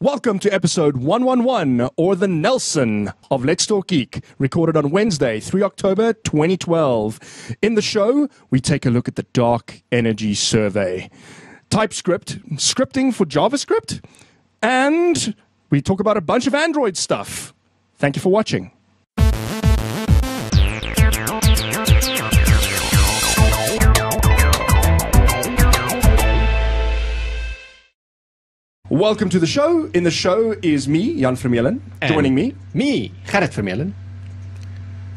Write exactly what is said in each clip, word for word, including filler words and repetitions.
Welcome to episode one eleven, or the Nelson of Let's Talk Geek, recorded on Wednesday, three October twenty twelve. In the show, we take a look at the Dark Energy Survey, TypeScript, scripting for JavaScript, and we talk about a bunch of Android stuff. Thank you for watching. Welcome to the show. In the show is me, Jan Vermeulen. Joining me, me, Gerrit Vermeulen.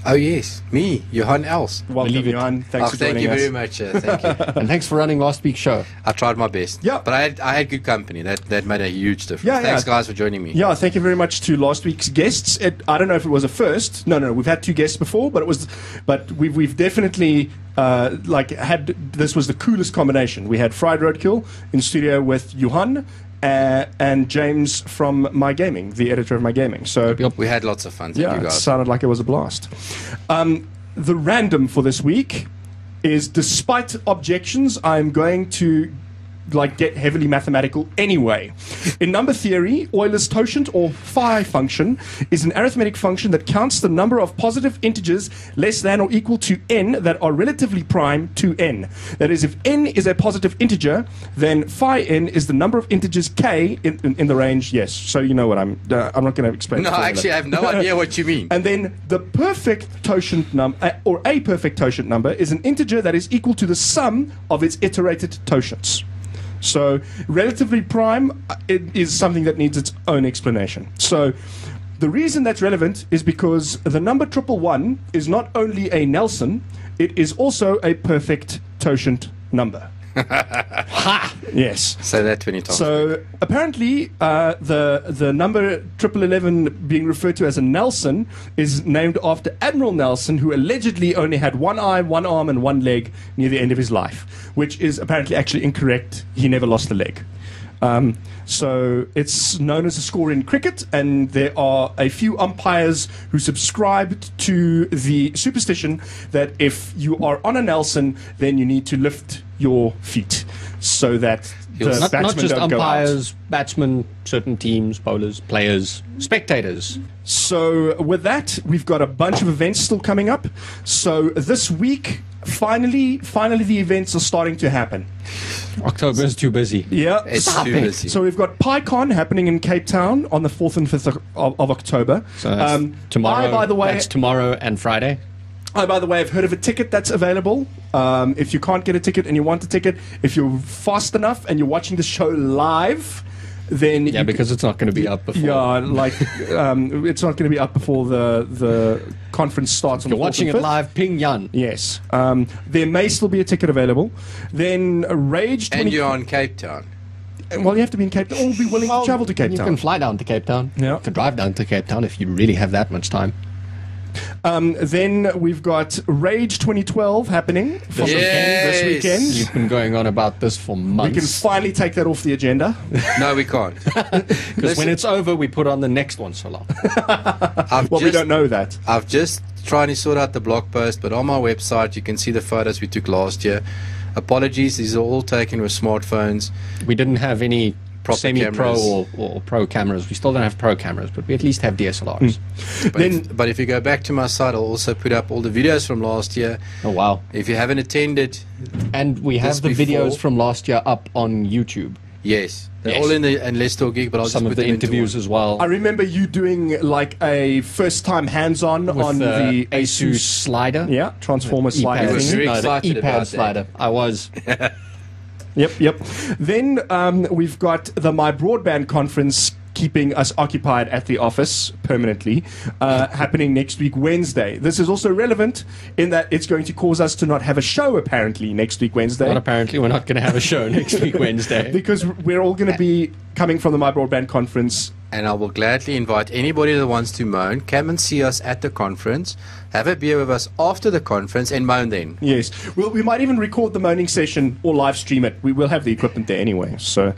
Oh yes, me, Johan Els. Welcome, Believe Johan. Thanks oh, for thank joining us. Thank you very much. Uh, thank you, and thanks for running last week's show. I tried my best. Yeah, but I had, I had good company. That that made a huge difference. Yeah, thanks, yeah. guys, for joining me. Yeah, thank you very much to last week's guests. It, I don't know if it was a first. No, no, we've had two guests before, but it was, but we've we've definitely uh, like had this was the coolest combination. We had Fried Roadkill in studio with Johan. Uh, and James from My Gaming, the editor of My Gaming. So we had lots of fun. Yeah, you guys. It sounded like it was a blast. Um, the random for this week is, despite objections, I'm going to like get heavily mathematical anyway. In number theory, Euler's totient or phi function is an arithmetic function that counts the number of positive integers less than or equal to n that are relatively prime to n. That is, if n is a positive integer, then phi n is the number of integers k in, in, in the range. Yes, so you know what I'm uh, I'm not going to explain. No, actually I have no idea what you mean. And then the perfect totient number uh, or a perfect totient number is an integer that is equal to the sum of its iterated totients. So relatively prime it is something that needs its own explanation. So the reason that's relevant is because the number triple one is not only a Nelson, it is also a perfect totient number. Ha! Yes. Say that twenty times. So apparently uh, the the number triple eleven being referred to as a Nelson is named after Admiral Nelson, who allegedly only had one eye, one arm, and one leg near the end of his life, which is apparently actually incorrect. He never lost a leg. Um, so it's known as a score in cricket, and there are a few umpires who subscribed to the superstition that if you are on a Nelson, then you need to lift your feet so that the not, batsmen not just don't umpires, go out. Batsmen, certain teams, bowlers, players, spectators. So with that, we've got a bunch of events still coming up. So this week, Finally, finally, the events are starting to happen. October is too busy. Yeah, it's Stop too it. busy. So we've got PyCon happening in Cape Town on the fourth and fifth of, of, of October. So that's um, tomorrow. I, by the way, that's tomorrow and Friday. I, by the way, I've heard of a ticket that's available. Um, if you can't get a ticket and you want a ticket, if you're fast enough and you're watching the show live, then yeah, because it's not going to be up before. Yeah, like um, it's not going to be up before the the conference starts. You're on the watching it live, ping Yan. Yes, um, there may still be a ticket available. Then Rage. And you're on Cape Town. Well, you have to be in Cape Town or be willing well, to travel to Cape you Town. You can fly down to Cape Town. Yeah, you can drive down to Cape Town if you really have that much time. Um, then we've got Rage twenty twelve happening this, yes. weekend, this weekend. You've been going on about this for months. We can finally take that off the agenda. No, we can't. Because when it's over, we put on the next one so long. Well, just, we don't know that. I've just tried to sort out the blog post, but on my website, you can see the photos we took last year. Apologies, these are all taken with smartphones. We didn't have any semi-pro or, or pro cameras. We still don't have pro cameras, but we at least have D S L Rs. Mm. But, then, if, but if you go back to my site, I'll also put up all the videos from last year. Oh, wow. If you haven't attended. And we have the before. videos from last year up on YouTube. Yes. They're yes. all in the, and Let's Talk Geek, but I'll Some just put of the interviews as well. I remember you doing like a first-time hands-on on the, the ASUS, ASUS slider. Yeah, Transformer the slider. I was very no, excited about slider. That. I was. Yep, yep. Then um, we've got the My Broadband conference keeping us occupied at the office permanently, uh, happening next week, Wednesday. This is also relevant in that it's going to cause us to not have a show, apparently, next week, Wednesday. Not apparently. We're not going to have a show next week, Wednesday. Because we're all going to be coming from the My Broadband conference. And I will gladly invite anybody that wants to moan, come and see us at the conference, have a beer with us after the conference, and moan then. Yes. Well, we might even record the moaning session or live stream it. We will have the equipment there anyway. So,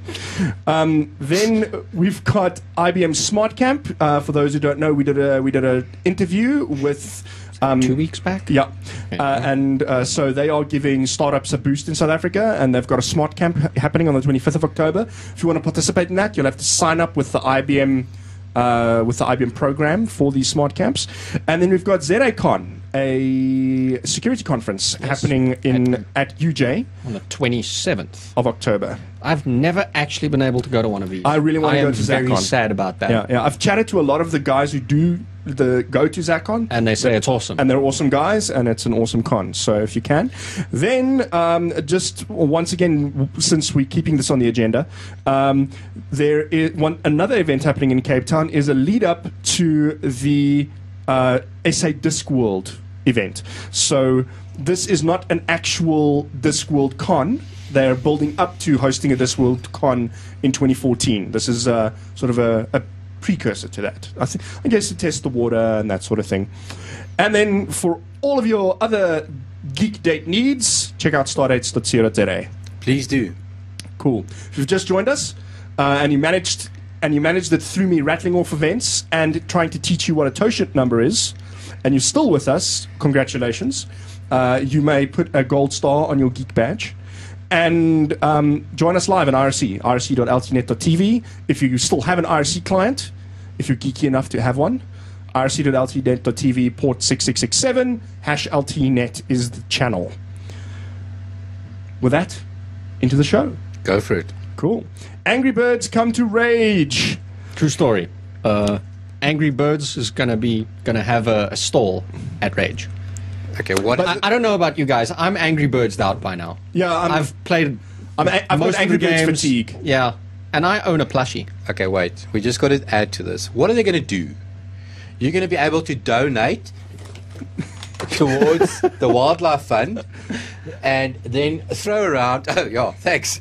um, then we've got I B M Smart Camp. Uh, for those who don't know, we did a we did an interview with Um, Two weeks back? Yeah. Okay. Uh, and uh, so they are giving startups a boost in South Africa, and they've got a smart camp happening on the twenty-fifth of October. If you want to participate in that, you'll have to sign up with the I B M uh, with the I B M program for these smart camps. And then we've got ZACon, a security conference yes. happening in at, at U J on the twenty-seventh of October. I've never actually been able to go to one of these. I really want I to go to Zacon. I am very sad about that. Yeah, yeah. I've chatted to a lot of the guys who do the go to Zacon, and they say they, it's awesome. And they're awesome guys, and it's an awesome con. So if you can, then um, just once again, since we're keeping this on the agenda, um, there is one another event happening in Cape Town is a lead up to the uh, S A Discworld event. So this is not an actual Discworld con. They're building up to hosting a Discworld con in twenty fourteen. This is uh, sort of a, a precursor to that, I think, I guess, to test the water and that sort of thing. And then for all of your other geek date needs, check out stardates dot co dot za. Please do. Cool. If you've just joined us uh, and you managed and you managed it through me rattling off events and trying to teach you what a Toshirt number is, and you're still with us, congratulations. Uh, you may put a gold star on your geek badge. And um, join us live on I R C, I R C dot L T net dot T V. If you still have an I R C client, if you're geeky enough to have one, I R C dot L T net dot T V, port six six six seven, hash L T net is the channel. With that, into the show. Go for it. Cool. Angry Birds come to Rage. True story. Uh, Angry Birds is going to be going to have a, a stall at Rage. Okay, what? I, I don't know about you guys. I'm Angry Birds out by now. Yeah, I'm, I've played. I'm a, I've most got Angry Birds fatigue. Yeah, and I own a plushie. Okay, wait. We just got to add to this. What are they going to do? You're going to be able to donate towards the wildlife fund, and then throw around. Oh yeah, thanks.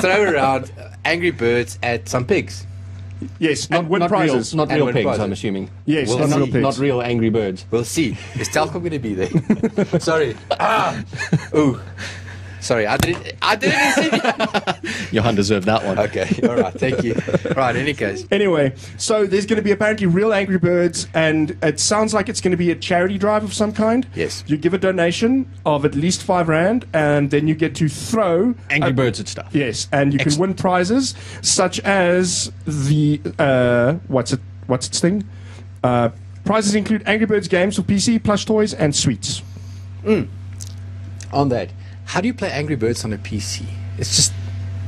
throw around Angry Birds at some pigs. Yes, not, not, not real, not real pigs, prizes. I'm assuming. Yes, we'll not, real pigs. Not real Angry Birds. We'll see. Is Telcom going to be there? Sorry. Ah. Ooh. Sorry, I didn't. I didn't. Johan deserved that one. Okay. All right. Thank you. All right. In any case. Anyway, so there's going to be apparently real Angry Birds, and it sounds like it's going to be a charity drive of some kind. Yes. You give a donation of at least five rand, and then you get to throw Angry a, Birds at stuff. Yes, and you Excellent. can win prizes such as the uh, what's it? What's its thing? Uh, prizes include Angry Birds games for P C, plush toys, and sweets. Mm. On that. How do you play Angry Birds on a P C? It's just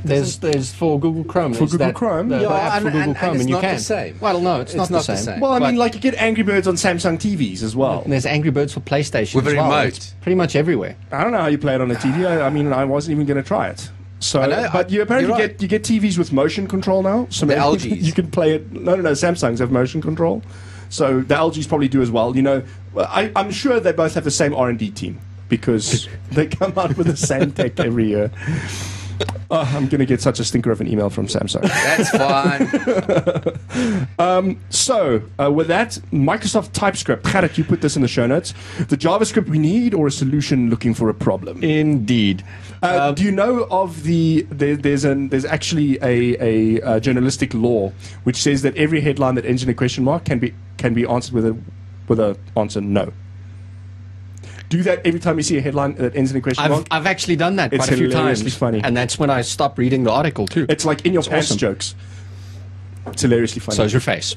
there's there's for Google Chrome. For Google that, Chrome, the, yeah, the app and, for Google and, Chrome, and, and, and you can. It's not the same. Well, no, it's, it's not, not the same. same. Well, I but mean, like you get Angry Birds on Samsung T Vs as well. And there's Angry Birds for PlayStation. With a remote, well. It's pretty much everywhere. I don't know how you play it on a T V. I, I mean, I wasn't even going to try it. So, know, but I, you apparently right. get you get T Vs with motion control now. So the L Gs, you can play it. No, no, no. Samsungs have motion control, so the L Gs probably do as well. You know, I, I'm sure they both have the same R and D team, because they come out with the same tech every year. Oh, I'm going to get such a stinker of an email from Samsung. That's fine. um, so, uh, with that, Microsoft TypeScript. Gerrit, you put this in the show notes. The JavaScript we need, or a solution looking for a problem? Indeed. Uh, um, do you know of the... There, there's, an, there's actually a, a, a journalistic law which says that every headline that ends in a question mark can be, can be answered with a with a answer no. Do that every time you see a headline that ends in a question I've, mark. I've actually done that quite it's a few times, funny. And that's when I stop reading the article too. It's like in your it's pants awesome. jokes. It's hilariously funny. So's your face.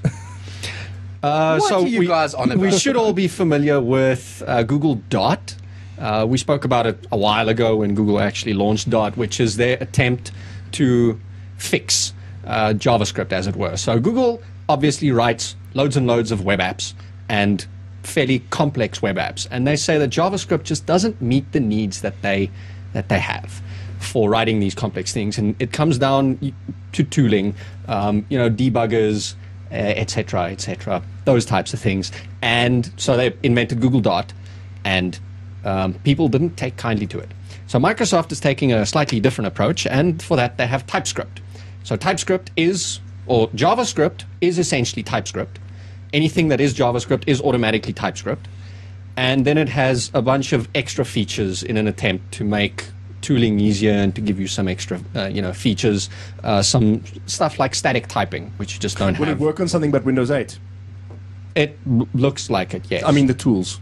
uh, what so are you we, guys on about? We should all be familiar with uh, Google Dart. Uh, we spoke about it a while ago when Google actually launched Dart, which is their attempt to fix uh, JavaScript, as it were. So Google obviously writes loads and loads of web apps and fairly complex web apps, and they say that JavaScript just doesn't meet the needs that they that they have for writing these complex things, and it comes down to tooling, um, you know, debuggers, etc., uh, etc., et those types of things. And so they invented Google Dart, and um, people didn't take kindly to it. So Microsoft is taking a slightly different approach, and for that they have TypeScript. So TypeScript is, or JavaScript is essentially TypeScript. Anything that is JavaScript is automatically TypeScript. And then it has a bunch of extra features in an attempt to make tooling easier and to give you some extra uh, you know, features, uh, some stuff like static typing, which you just don't Will have. Will it work on something but Windows eight? It looks like it, yes. I mean the tools.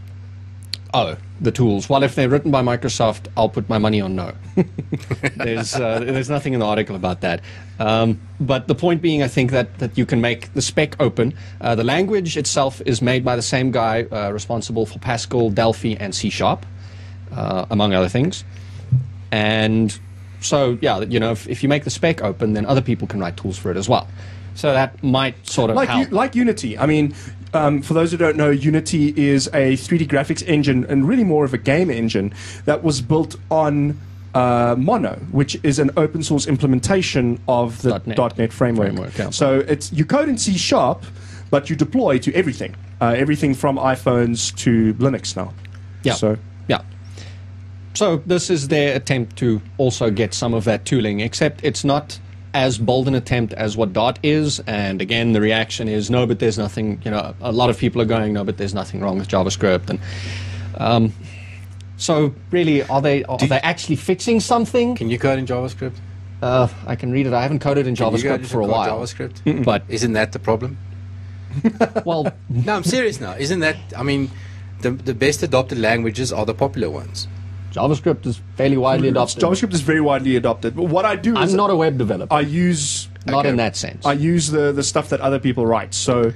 oh, the tools. Well, if they're written by Microsoft, I'll put my money on no. There's uh, there's nothing in the article about that. Um, but the point being, I think that, that you can make the spec open. Uh, the language itself is made by the same guy uh, responsible for Pascal, Delphi, and C Sharp, uh, among other things. And so, yeah, you know, if, if you make the spec open, then other people can write tools for it as well. So that might sort of like help. U like Unity. I mean, um, for those who don't know, Unity is a three D graphics engine and really more of a game engine that was built on uh, Mono, which is an open source implementation of the .NET, .NET framework. framework yeah. So it's, you code in C Sharp, but you deploy to everything, uh, everything from iPhones to Linux now. Yeah. So. Yeah. So this is their attempt to also get some of that tooling, except it's not as bold an attempt as what Dart is, and again the reaction is no, but there's nothing, you know, a lot of people are going no, but there's nothing wrong with JavaScript. And um, so really, are they are, are they actually fixing something? Can you code in JavaScript? Uh, I can read it. I haven't coded in JavaScript for a while. JavaScript? Mm-mm. But isn't that the problem? Well, no, I'm serious now. Isn't that, I mean, the the best adopted languages are the popular ones. JavaScript is fairly widely adopted. JavaScript is very widely adopted. But what I do is... I'm not a web developer. I use... Not okay, in that sense. I use the, the stuff that other people write. So,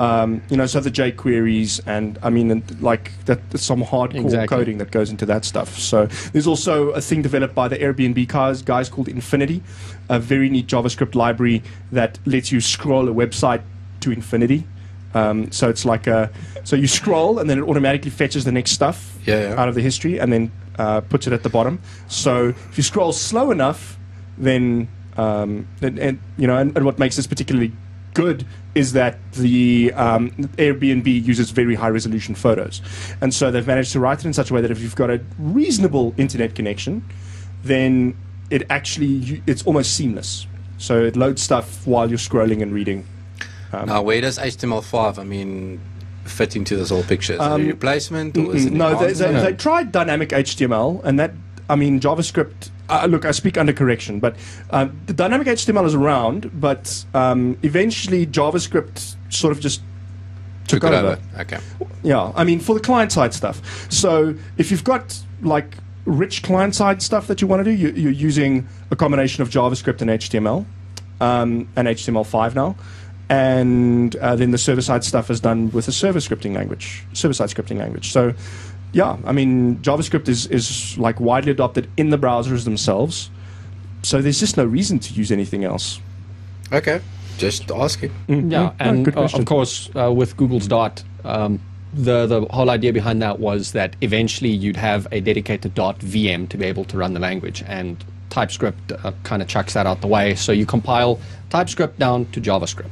um, you know, so the jQueries and, I mean, and like, that, some hardcore exactly. coding that goes into that stuff. So there's also a thing developed by the Airbnb guys, guys called Infinity, a very neat JavaScript library that lets you scroll a website to infinity. Um, so it's like a... So you scroll and then it automatically fetches the next stuff yeah, yeah. out of the history and then... Uh, puts it at the bottom. So if you scroll slow enough, then um, and, and you know, and, and what makes this particularly good is that the um, Airbnb uses very high resolution photos, and so they've managed to write it in such a way that if you've got a reasonable internet connection, then it actually it's almost seamless. So it loads stuff while you're scrolling and reading. Um, now, where does H T M L five? I mean. Fit into this whole picture? Is um, it a replacement? Or is it no, they, they, no, they tried dynamic H T M L, and that, I mean, JavaScript, uh, look, I speak under correction, but uh, the dynamic H T M L is around, but um, eventually JavaScript sort of just took, took over. over. Okay. Yeah, I mean, for the client-side stuff. So if you've got, like, rich client-side stuff that you want to do, you, you're using a combination of JavaScript and H T M L, um, and H T M L five now. And uh, then the server-side stuff is done with a server scripting language, server-side scripting language. So, yeah, I mean, JavaScript is, is like widely adopted in the browsers themselves. So there's just no reason to use anything else. Okay, just asking. Mm-hmm. Yeah, and no, uh, of course, uh, with Google's Dart, um, the, the whole idea behind that was that eventually you'd have a dedicated Dart V M to be able to run the language. And TypeScript uh, kind of chucks that out the way. So you compile TypeScript down to JavaScript.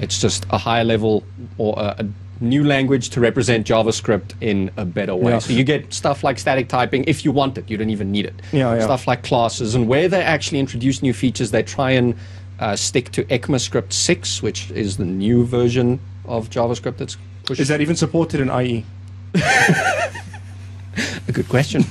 It's just a higher level or a, a new language to represent JavaScript in a better way. Yeah. So you get stuff like static typing if you want it. You don't even need it. Yeah, yeah. Stuff like classes. And where they actually introduce new features, they try and uh, stick to ECMAScript six, which is the new version of JavaScript that's pushed. Is that even supported in I E? A good question.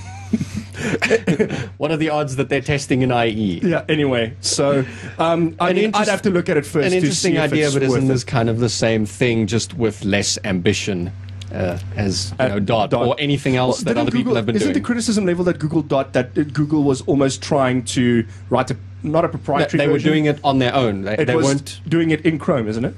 What are the odds that they're testing in I E? Yeah, anyway, so um, I mean, I'd have to look at it first. An interesting idea, but isn't this kind of the same thing, just with less ambition uh, as you know, Dart or anything else that other people have been doing? Isn't the criticism level that Google Dart, that Google was almost trying to write a, not a proprietary version? They were doing it on their own. They, they weren't doing it in Chrome, isn't it?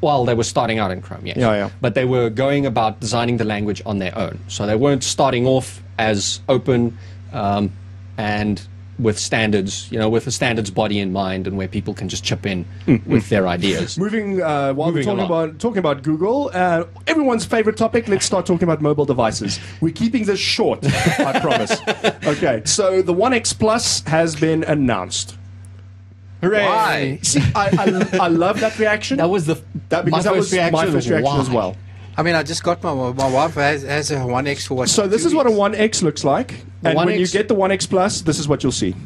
Well, they were starting out in Chrome, yes. Yeah, yeah. But they were going about designing the language on their own. So they weren't starting off as open um, and with standards, you know, with a standards body in mind and where people can just chip in mm-hmm. with their ideas. Moving, uh, while Moving we're talking about, talking about Google, uh, everyone's favorite topic, let's start talking about mobile devices. We're keeping this short, I promise. Okay, so the One X Plus has been announced. Hooray. Why? See, I, I, I love that reaction. That was the that, because that was reaction my first reaction why? as well. I mean, I just got my my wife has, has a One X for what? So this is what a One X looks like, and when you get the One X Plus, this is what you'll see.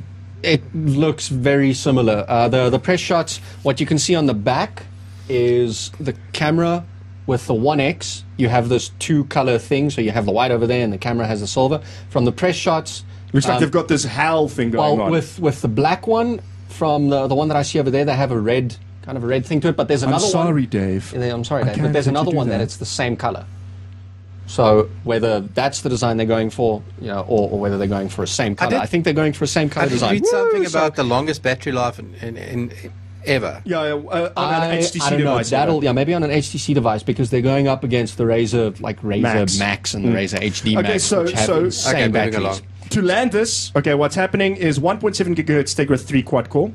It looks very similar. Uh, the the press shots. What you can see on the back is the camera with the One X. You have this two color thing, so you have the white over there, and the camera has the silver. From the press shots, looks um, like they've got this HAL thing going well, on. With with the black one. From the, the one that I see over there, they have a red, kind of a red thing to it, but there's another one. I'm sorry, one, Dave. I'm sorry, Dave, but there's another one that. that it's the same color. So whether that's the design they're going for, you know, or, or whether they're going for a same color, I, I think they're going for a same color I design. I read something Woo, about so the longest battery life in, in, in, in ever. Yeah, uh, on I, an H T C I don't device. Know. That'll, yeah, maybe on an H T C device because they're going up against the Razer, like Razer Max, Max and mm. the Razer H D okay, Max, so, which have so, insane okay, batteries. Along. To land this, okay, what's happening is one point seven gigahertz Tegra three quad core.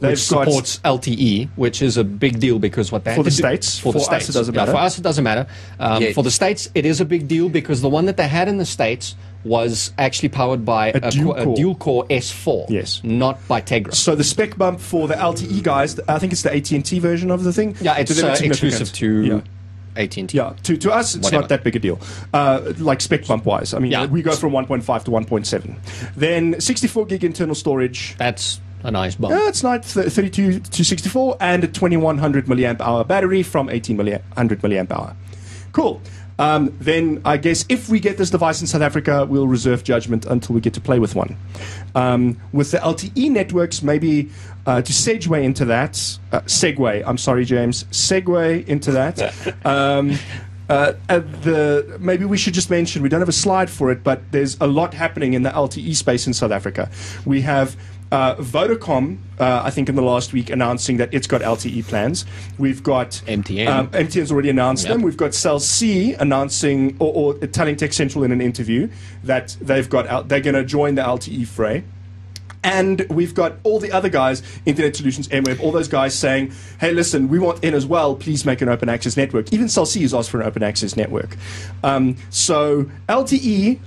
They've which supports L T E, which is a big deal because what they for the states for, for the states us it doesn't yeah, matter. For us it doesn't matter. Um, yeah. For the states it is a big deal because the one that they had in the states was actually powered by a, a, dual, a, core. a dual core S four, yes, not by Tegra. So the spec bump for the L T E guys, I think it's the A T and T version of the thing. Yeah, it's uh, exclusive to. Yeah. A T and T. Yeah, to, to us, it's Whatever. not that big a deal. Uh, like spec bump wise. I mean, yeah. we go from one point five to one point seven. Then sixty-four gig internal storage. That's a nice bump. Yeah, it's nice. thirty-two to sixty-four and a twenty-one hundred milliamp hour battery from eighteen hundred milliamp hour. Cool. Um, then I guess if we get this device in South Africa, we'll reserve judgment until we get to play with one. Um, with the L T E networks, maybe uh, to segue into that, uh, segue, I'm sorry, James, segue into that. um, uh, the, maybe we should just mention, we don't have a slide for it, but there's a lot happening in the L T E space in South Africa. We have Uh, Vodacom, uh, I think in the last week, announcing that it's got L T E plans. We've got M T N. Um, M T N's already announced yep. them. We've got Cell C announcing or, or telling Tech Central in an interview that they've got they're going to join the L T E fray. And we've got all the other guys, Internet Solutions, M-Web, all those guys saying, hey, listen, we want in as well. Please make an open access network. Even Cell C has asked for an open access network. Um, so L T E,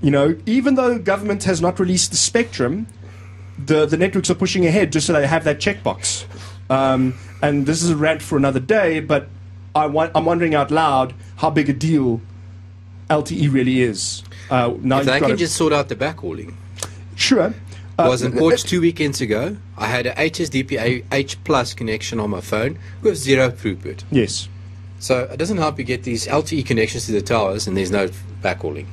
you know, even though government has not released the spectrum, The, the networks are pushing ahead just so they have that checkbox. Um, and this is a rant for another day, but I want, I'm wondering out loud how big a deal L T E really is. Uh, now if they can just sort out the backhauling. Sure. Uh, was in Porch two weekends ago. I had a H S D P H plus connection on my phone with zero throughput. Yes. So it doesn't help you get these L T E connections to the towers and there's no backhauling.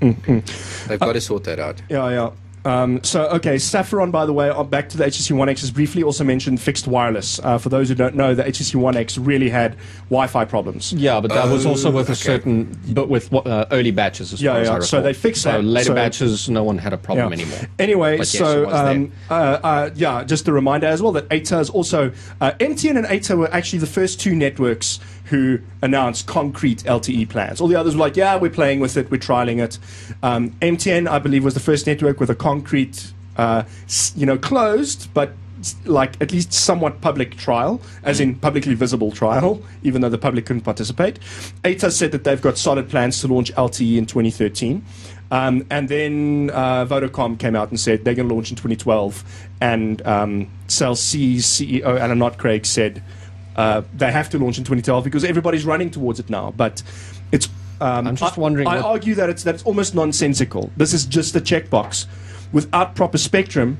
Mm-hmm. They've got uh, to sort that out. Yeah, yeah. Um, so, okay, Saffron, by the way, back to the H T C One X, has briefly also mentioned fixed wireless. Uh, for those who don't know, the H T C One X really had Wi-Fi problems. Yeah, but that oh, was also with okay. a certain, but with uh, early batches as yeah, far yeah. as I recall. So they fixed so that. So later so, batches, no one had a problem yeah. anymore. Anyway, yes, so, um, uh, uh, yeah, just a reminder as well that A T A is also, uh, M T N and A T A were actually the first two networks who announced concrete L T E plans. All the others were like, yeah, we're playing with it, we're trialing it. Um, M T N, I believe, was the first network with a concrete, uh, you know, closed, but like at least somewhat public trial, as in publicly visible trial, even though the public couldn't participate. A T A said that they've got solid plans to launch L T E in twenty thirteen. Um, and then uh, Vodacom came out and said they're going to launch in twenty twelve. And um, Cell C's C E O, Alan Notcraig, said, Uh, they have to launch in twenty twelve because everybody's running towards it now. But it's. Um, I'm just I, wondering. I argue that it's that it's almost nonsensical. This is just a checkbox, without proper spectrum.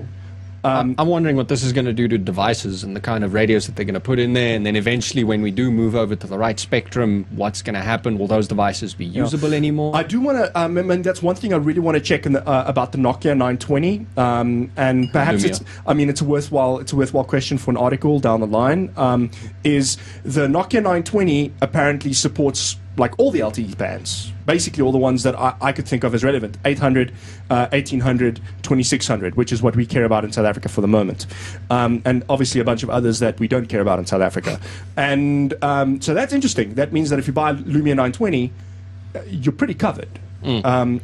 Um, I'm wondering what this is going to do to devices and the kind of radios that they're going to put in there, and then eventually when we do move over to the right spectrum, what's going to happen? Will those devices be usable yeah. anymore? I do want to, um, and that's one thing I really want to check in the, uh, about the Nokia nine twenty, um, and perhaps Lumia. it's, I mean, it's a worthwhile, it's a worthwhile question for an article down the line, um, is the Nokia nine twenty apparently supports like all the L T E bands, basically all the ones that I, I could think of as relevant, eight hundred, uh, eighteen hundred, twenty-six hundred, which is what we care about in South Africa for the moment. Um, and obviously a bunch of others that we don't care about in South Africa. And um, so that's interesting. That means that if you buy Lumia nine twenty, you're pretty covered. Mm. Um,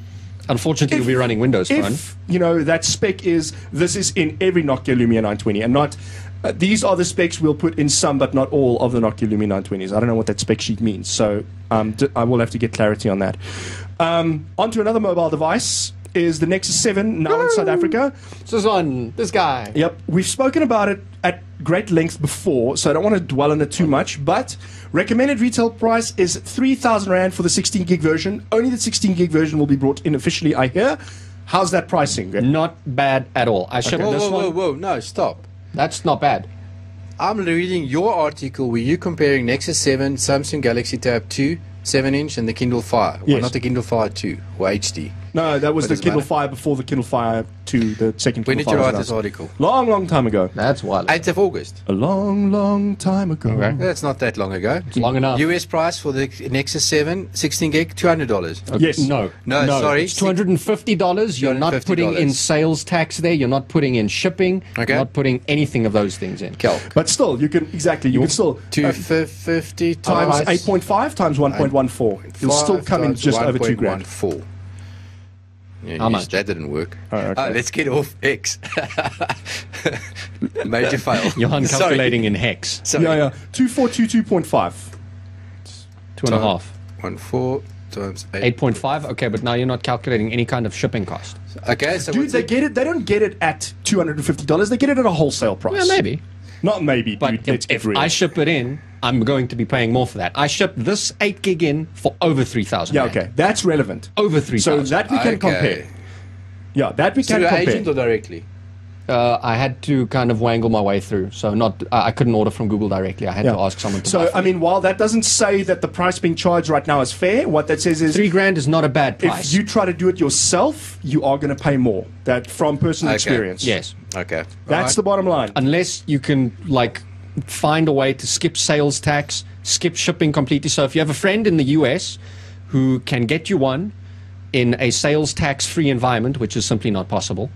Unfortunately, if, you'll be running Windows Phone. If, you know, that spec is, this is in every Nokia Lumia nine twenty and not... Uh, these are the specs we'll put in some, but not all, of the Nokia Lumia nine twenties. I don't know what that spec sheet means, so um, d I will have to get clarity on that. Um, on to another mobile device is the Nexus seven, now Woo! in South Africa. This is on this guy. Yep. We've spoken about it at great length before, so I don't want to dwell on it too much, but recommended retail price is three thousand rand for the sixteen gig version. Only the sixteen gig version will be brought in officially, I hear. How's that pricing? Not bad at all. I should. Okay. Whoa, this whoa, one. whoa, whoa, no, stop. That's not bad. I'm reading your article where you're comparing Nexus seven, Samsung Galaxy Tab two, seven inch, and the Kindle Fire. Yes. Well, not the Kindle Fire two, or H D. No, that was the Kindle Fire before the Kindle Fire two, the second Kindle Fire. When did you write this article? Long, long time ago. That's wild. eighth of August. A long, long time ago. Okay. That's not that long ago. It's long enough. U S price for the Nexus seven, sixteen gig, two hundred dollars. Okay. Yes. No. No, no. Sorry. It's two hundred fifty dollars. two hundred fifty dollars. You're not putting in sales tax there. You're not putting in shipping. Okay. You're not putting anything of those things in. Calc. But still, you can, exactly, you can still... two hundred fifty uh, times... eight point five times one point one four. It'll still come in just over two grand. one point one four. Yeah, How much? That didn't work. Oh, okay. Oh, let's get off X. Major fail. Johan calculating Sorry. in hex. Sorry. Yeah, yeah. two four two two point five. Two and a half. One four times eight. Eight point five. Okay, but now you're not calculating any kind of shipping cost. Okay, so dude, they it? get it. They don't get it at two hundred and fifty dollars. They get it at a wholesale price. Yeah, maybe. Not maybe, but dude, if, let's get if real. I ship it in, I'm going to be paying more for that. I shipped this eight gig in for over three thousand. Yeah, okay, that's relevant. Over three thousand. So that we can okay. compare. Yeah, that we so can compare. Through agent or directly? Uh, I had to kind of wangle my way through, so not uh, I couldn't order from Google directly. I had yeah. to ask someone. To so buy I mean, while that doesn't say that the price being charged right now is fair, what that says is three grand is not a bad price. If you try to do it yourself, you are going to pay more. That from personal okay. experience. Yes. Okay. That's right. the bottom line. Unless you can like. find a way to skip sales tax, skip shipping completely. So if you have a friend in the U S who can get you one in a sales tax free environment, which is simply not possible,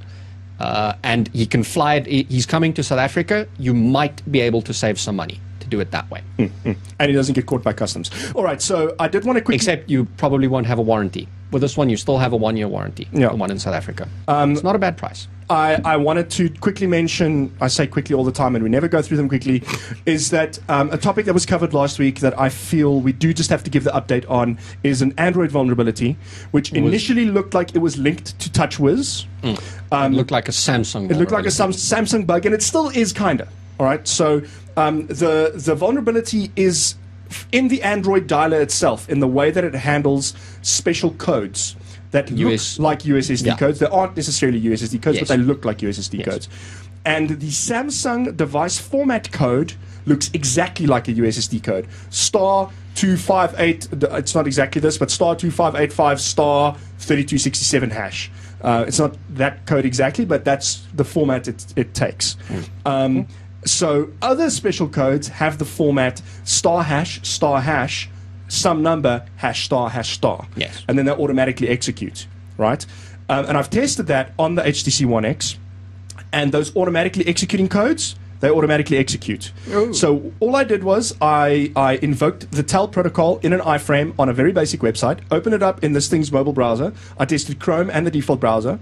uh, and he can fly it, he's coming to South Africa, you might be able to save some money to do it that way. Mm-hmm. And he doesn't get caught by customs. All right, so I did want to quickly... Except you probably won't have a warranty. With this one, you still have a one-year warranty, yeah. the one in South Africa. Um, it's not a bad price. I, I wanted to quickly mention, I say quickly all the time and we never go through them quickly, is that um, a topic that was covered last week that I feel we do just have to give the update on is an Android vulnerability, which initially looked like it was linked to TouchWiz. Mm. Um, it looked like a Samsung It looked like a Sam Samsung bug, and it still is kind of. All right, so um, the, the vulnerability is in the Android dialer itself, in the way that it handles special codes that U S look like U S S D yeah. codes. They aren't necessarily U S S D codes, yes. but they look like U S S D yes. codes. And the Samsung device format code looks exactly like a U S S D code. Star two five eight, it's not exactly this, but star two five eight five star thirty-two sixty-seven hash. Uh, it's not that code exactly, but that's the format it, it takes. Mm. Um, so other special codes have the format star hash, star hash, some number, hash star, hash star. Yes. And then they automatically execute, right? Um, and I've tested that on the H T C One X, and those automatically executing codes, they automatically execute. Ooh. So all I did was I, I invoked the T A L protocol in an iframe on a very basic website, opened it up in this thing's mobile browser. I tested Chrome and the default browser.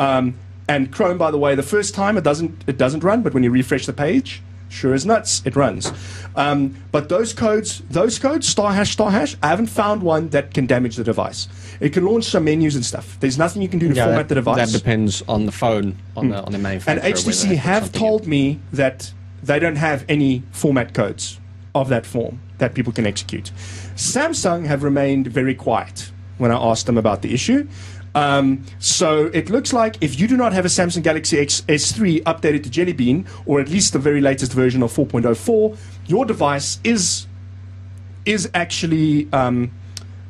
Um, and Chrome, by the way, the first time it doesn't, it doesn't run, but when you refresh the page, sure as nuts, it runs. Um, but those codes, those codes, star hash, star hash, I haven't found one that can damage the device. It can launch some menus and stuff. There's nothing you can do to yeah, format that, the device. That depends on the phone, on mm. the, on the manufacturer. And H T C have told in. me that they don't have any format codes of that form that people can execute. Samsung have remained very quiet when I asked them about the issue. Um, so it looks like if you do not have a Samsung Galaxy S three updated to Jelly Bean, or at least the very latest version of four point oh four, your device is is actually um,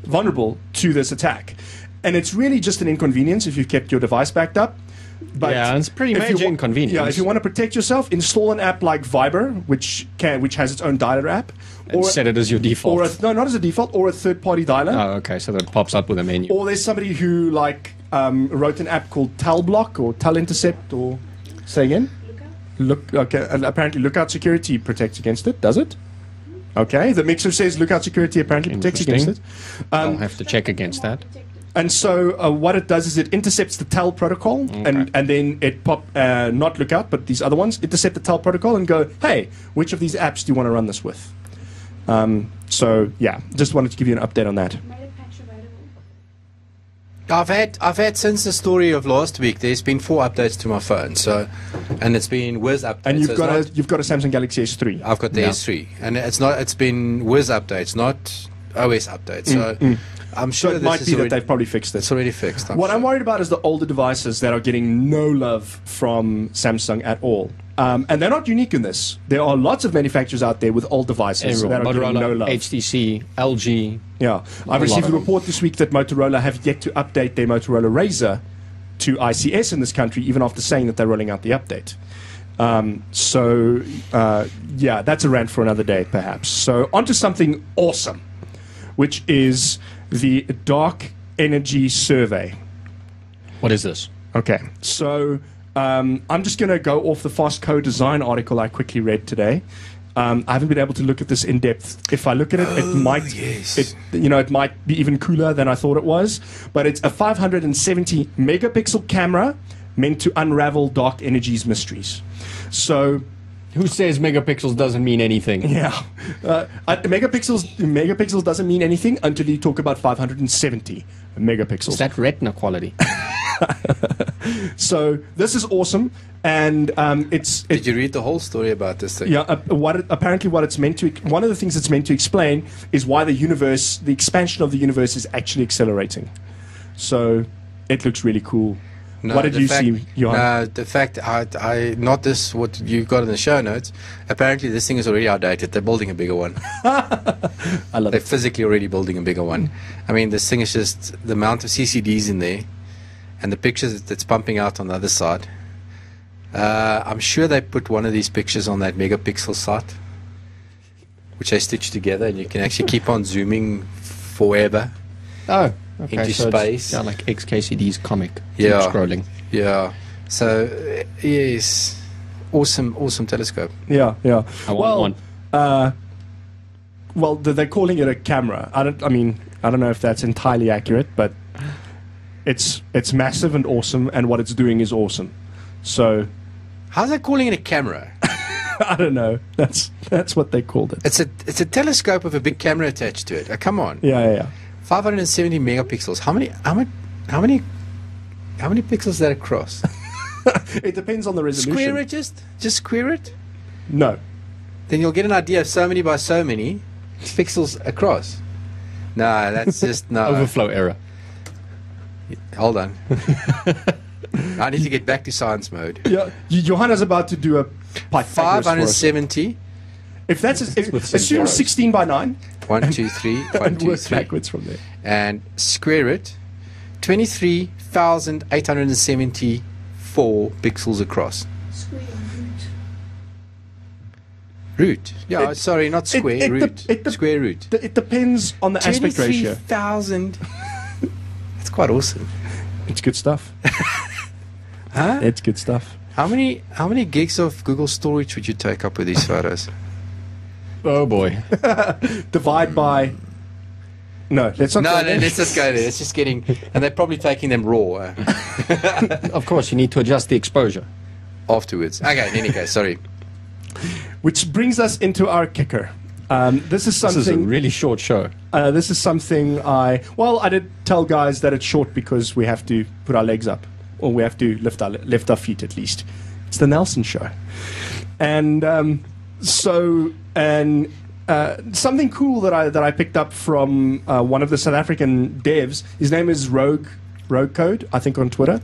vulnerable to this attack. And it's really just an inconvenience if you've kept your device backed up. But yeah, it's pretty major inconvenience. Yeah, if you want to protect yourself, install an app like Viber, which can, which has its own dialer app, and or set it as your default. Or a, no, not as a default, or a third-party dialer. Oh, okay, so that pops up with a menu. Or there's somebody who like um, wrote an app called T A L Block or T A L Intercept, or say again. Lookout. Look, okay, and apparently Lookout Security protects against it. Does it? Okay, the mixer says Lookout Security apparently protects against it. Um, I'll have to check against that. And so uh, what it does is it intercepts the T A L protocol, okay. and, and then it pop, uh, not Lookout, but these other ones, intercept the T A L protocol and go, hey, which of these apps do you want to run this with? Um, so, yeah, just wanted to give you an update on that. I've had, I've had since the story of last week, there's been four updates to my phone, so, and it's been Wiz updates. And you've so got a, you've got a Samsung Galaxy S three. I've got the yeah. S three, and it's not, it's been Wiz updates, not O S updates, so... Mm, mm. I'm sure so it might be that they've probably fixed it. It's already fixed. I'm what sure. I'm worried about is the older devices that are getting no love from Samsung at all. Um, and they're not unique in this. There are lots of manufacturers out there with old devices that are doing no love. H T C, L G. Yeah. I've received a report this week that Motorola have yet to update their Motorola Razr to I C S in this country, even after saying that they're rolling out the update. Um, so, uh, yeah, that's a rant for another day, perhaps. So, onto something awesome, which is the Dark Energy Survey. What is this? Okay. So... Um, I'm just going to go off the Fast Code Design article I quickly read today. Um, I haven't been able to look at this in depth. If I look at it, oh, it might, yes. it, you know, it might be even cooler than I thought it was. But it's a five hundred seventy megapixel camera meant to unravel dark energy's mysteries. So, who says megapixels doesn't mean anything? Yeah, uh, uh, megapixels megapixels doesn't mean anything until you talk about five hundred seventy megapixels. Is that retina quality? So this is awesome, and um, it's. It, Did you read the whole story about this thing? Yeah. Uh, what it, apparently, what it's meant to one of the things it's meant to explain is why the universe, the expansion of the universe, is actually accelerating. So it looks really cool. No, what did you fact, see, Johan? Uh, the fact I, I not this what you got in the show notes. Apparently, this thing is already outdated. They're building a bigger one. I love They're it. physically already building a bigger one. I mean, this thing is just the amount of C C Ds in there. And the pictures that's pumping out on the other side. Uh, I'm sure they put one of these pictures on that megapixel site, which they stitch together, and you can actually keep on zooming forever. Oh, okay. Into so space. Yeah, like X K C D's comic. Yeah. Keep scrolling. Yeah. So, yes. Awesome, awesome telescope. Yeah, yeah. I want well, one. Uh, well, they're calling it a camera. I don't, I mean, I don't know if that's entirely accurate, but. It's it's massive and awesome, and what it's doing is awesome. So, how's that calling it a camera? I don't know. That's that's what they called it. It's a it's a telescope with a big camera attached to it. Oh, come on. Yeah, yeah, yeah. Five hundred and seventy megapixels. How many? How many? How many? How many pixels is that across? It depends on the resolution. Square it just just square it. No. Then you'll get an idea of so many by so many pixels across. No, that's just no overflow error. Hold on. I need to get back to science mode. Yeah, Johanna's about to do a five hundred seventy. If that's a, if, assume sixteen by nine. One, two, three. One, two, three. Backwards from there. And square it. Twenty-three thousand eight hundred and seventy-four pixels across. Square root. Root. Yeah. It, sorry, not square it, it root. De, it de, square root. De, it depends on the aspect ratio. Twenty-three thousand. It's quite awesome. It's good stuff. Huh? It's good stuff. How many how many gigs of Google storage would you take up with these photos? Oh boy. Divide by. No, let's not. No, no, let's just go there. It's just getting, and they're probably taking them raw. Of course, you need to adjust the exposure afterwards. Okay, in any case, sorry. Which brings us into our kicker. Um, this is something. This is a really short show. Uh, this is something I. Well, I did tell guys that it's short because we have to put our legs up, or we have to lift our lift our feet at least. It's the Nelson show, and um, so and uh, something cool that I that I picked up from uh, one of the South African devs. His name is Rogue Rogue Code, I think, on Twitter,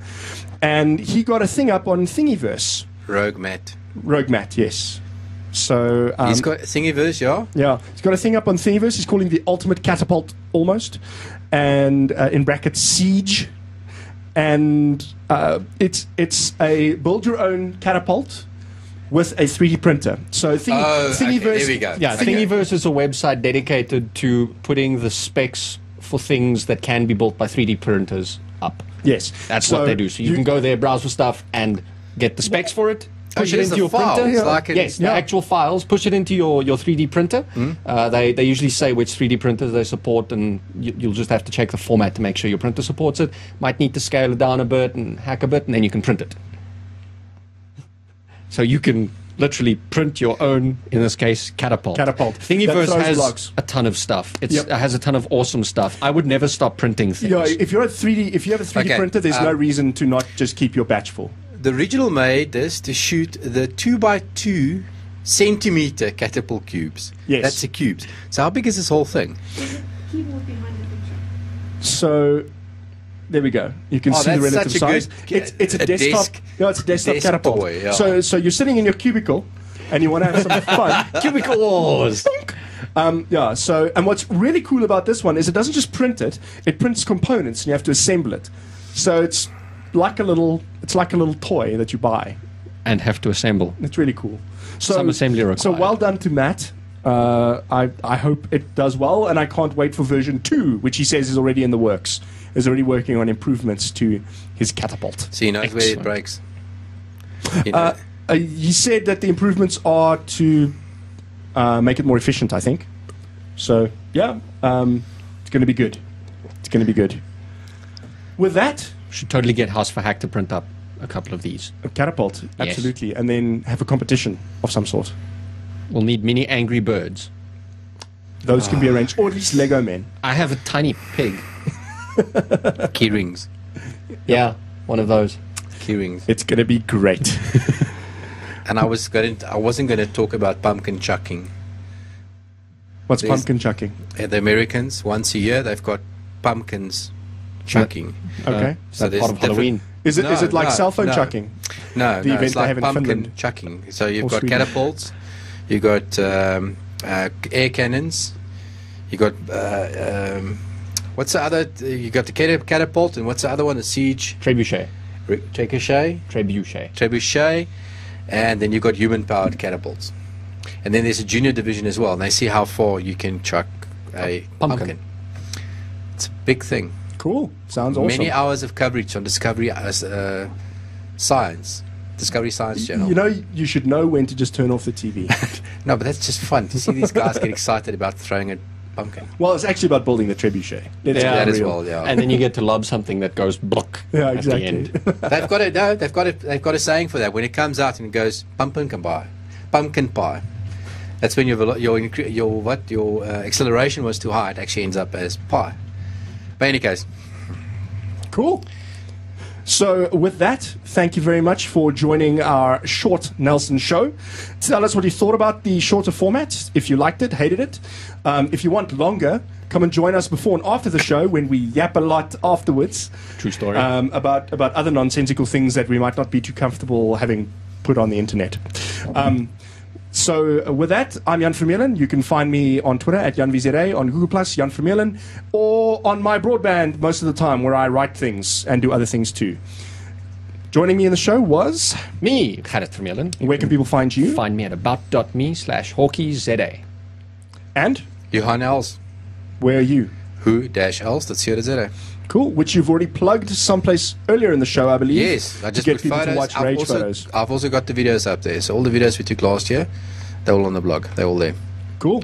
and he got a thing up on Thingiverse. Rogue Matt. Rogue Matt, yes. So um, he's got a Thingiverse, yeah. Yeah, he's got a thing up on Thingiverse. He's calling the ultimate catapult, almost, and uh, in brackets siege, and uh, it's it's a build your own catapult with a three D printer. So Thing oh, Thingiverse, okay, there we go. Yeah, okay. Thingiverse is a website dedicated to putting the specs for things that can be built by three D printers up. Yes, that's so what they do. So you, you can go there, browse for stuff, and get the specs for it. Push oh, it into your files, printer. Like an, yes, yeah. the actual files. Push it into your, your three D printer. Mm. Uh, they, they usually say which three D printers they support, and you, you'll just have to check the format to make sure your printer supports it. Might need to scale it down a bit and hack a bit, and then you can print it. So you can literally print your own, in this case, catapult. Catapult. Thingiverse has blocks. a ton of stuff. It's, yep. It has a ton of awesome stuff. I would never stop printing things. Yeah, if you're a three D, if you have a three D okay. printer, there's um, no reason to not just keep your batch full. The original made this to shoot the two by two centimeter catapult cubes. Yes, that's the cubes. So how big is this whole thing? There's a keyboard behind the picture. So There we go. You can oh, see the relative size. It's, it's a, a desktop. Desk, no, it's a desktop desk catapult. Toy, yeah. So, so you're sitting in your cubicle, and you want to have some fun. Cubicle wars. Um, yeah. So, and what's really cool about this one is it doesn't just print it; it prints components, and you have to assemble it. So it's like a little, it's like a little toy that you buy and have to assemble. It's really cool. So, some assembly required. So well done to Matt. Uh, I, I hope it does well, and I can't wait for version two, which he says is already in the works. Is already working on improvements to his catapult. So you know where it breaks. You know. uh, uh, he said that the improvements are to uh, make it more efficient, I think. So yeah, um, it's going to be good. It's going to be good. With that, should totally get House for Hack to print up a couple of these. A catapult, absolutely, yes. And then have a competition of some sort. We'll need mini Angry Birds. Those uh, can be arranged, or at least Lego men. I have a tiny pig. Key rings. Yeah, one of those. Key rings. It's going to be great. And I was going to, I wasn't going to talk about pumpkin chucking. What's There's, pumpkin chucking? The Americans, once a year, they've got pumpkins chucking. No. Okay. So that's part of Halloween. Is it, no, is it like no, cell phone no. chucking? No, the no event it's like pumpkin chucking. So you've or got Sweden. catapults, you've got um, uh, air cannons, you've got... Uh, um, What's the other? You got the catapult, and what's the other one? A siege. Trebuchet. Trebuchet. Trebuchet. Trebuchet, and then you've got human-powered catapults, and then there's a junior division as well, and they see how far you can chuck a pumpkin. pumpkin. It's a big thing. Cool. Sounds awesome. Many hours of coverage on Discovery uh, Science, Discovery Science Channel. You know, you should know when to just turn off the T V. No, but that's just fun to see these guys get excited about throwing it. Pumpkin. Well, it's actually about building the trebuchet. Yeah, that is well, yeah. And then you get to lob something that goes block. Yeah, exactly. At the end. They've got it. No, they've got it. They've got a saying for that. When it comes out and it goes pumpkin pie, pumpkin pie. That's when your your your what your uh, acceleration was too high. It actually ends up as pie. But in any case, cool. So with that, thank you very much for joining our short Nelson show. Tell us what you thought about the shorter format, if you liked it, hated it. Um, if you want longer, come and join us before and after the show when we yap a lot afterwards. True story. Um, about, about other nonsensical things that we might not be too comfortable having put on the internet. Um, So uh, with that, I'm Jan Vermeulen. You can find me on Twitter at Jan Vizere, on Google Plus, Jan Vermeulen, or on My Broadband most of the time, where I write things and do other things too. Joining me in the show was me, Gerrit Vermeulen. Where can people find you? Find me at about dot me slash Hawkeyza. And Johan Els. Where are you? Who dash else? That's here to Zere. Cool, which you've already plugged someplace earlier in the show, I believe. Yes, I just to get people photos. to watch I've Rage also, photos. I've also got the videos up there. So all the videos we took last year, they're all on the blog. They're all there. Cool.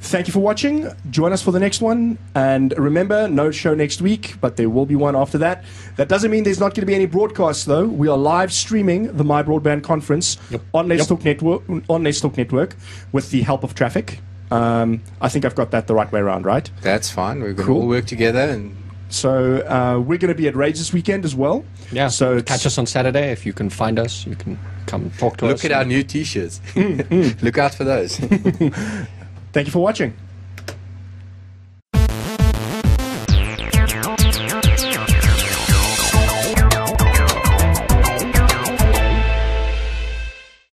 Thank you for watching. Join us for the next one. And remember, no show next week, but there will be one after that. That doesn't mean there's not going to be any broadcasts, though. We are live streaming the My Broadband conference yep. on Let's yep. Talk Network on Let's Talk Network with the help of traffic. Um, I think I've got that the right way around, right? That's fine. We're going to all work together and. So uh, we're going to be at Rage this weekend as well. Yeah. So catch us on Saturday if you can find us. You can come talk to Look us. Look at our new T-shirts. Mm, mm. Look out for those. Thank you for watching.